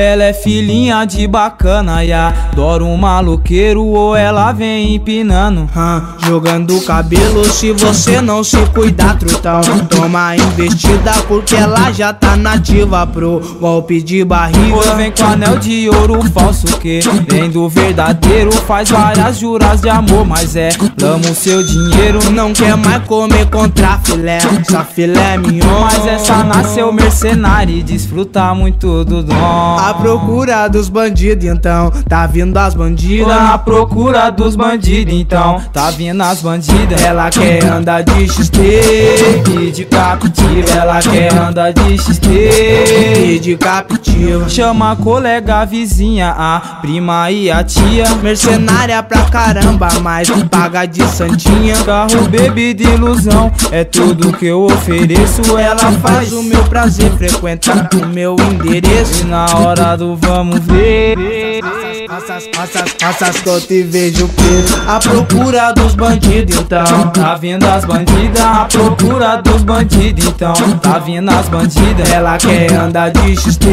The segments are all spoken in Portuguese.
Ela é filhinha de bacana e adora um maloqueiro ou ela vem empinando, jogando cabelo se você não se cuidar, trutão. Toma investida porque ela já tá nativa pro golpe de barriga. Hoje vem com anel de ouro falso que vem do verdadeiro, faz várias juras de amor, mas é lama o seu dinheiro. Não quer mais comer contra filé, essa filé mignon, mas essa nasceu mercenária e desfruta muito do dom. A procura dos bandidos, então tá vindo as bandidas. A procura dos bandidos, então tá vindo as bandidas. Ela quer andar de XT e de Captiva. Ela quer andar de XT e de Captiva. Chama a colega, a vizinha, a prima e a tia. Mercenária pra caramba, mas paga de santinha. Carro, bebida, ilusão, é tudo que eu ofereço. Ela faz o meu prazer, frequenta o meu endereço. E na hora do vamos ver, passas que eu te vejo preso. A procura dos bandidos, então tá vindo as bandidas. A procura dos bandidos, então tá vindo as bandidas. Ela quer andar de XT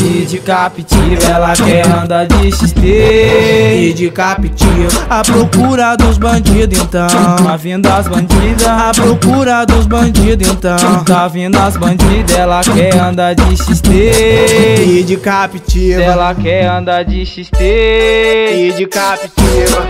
e de Captiva. Ela quer andar de XT e de Captiva. A procura dos bandidos, então tá vindo as bandidas. A procura dos bandidos, então tá vindo as bandidas. Ela quer andar de XT e de Captiva. Ela quer andar de XT e de Captiva.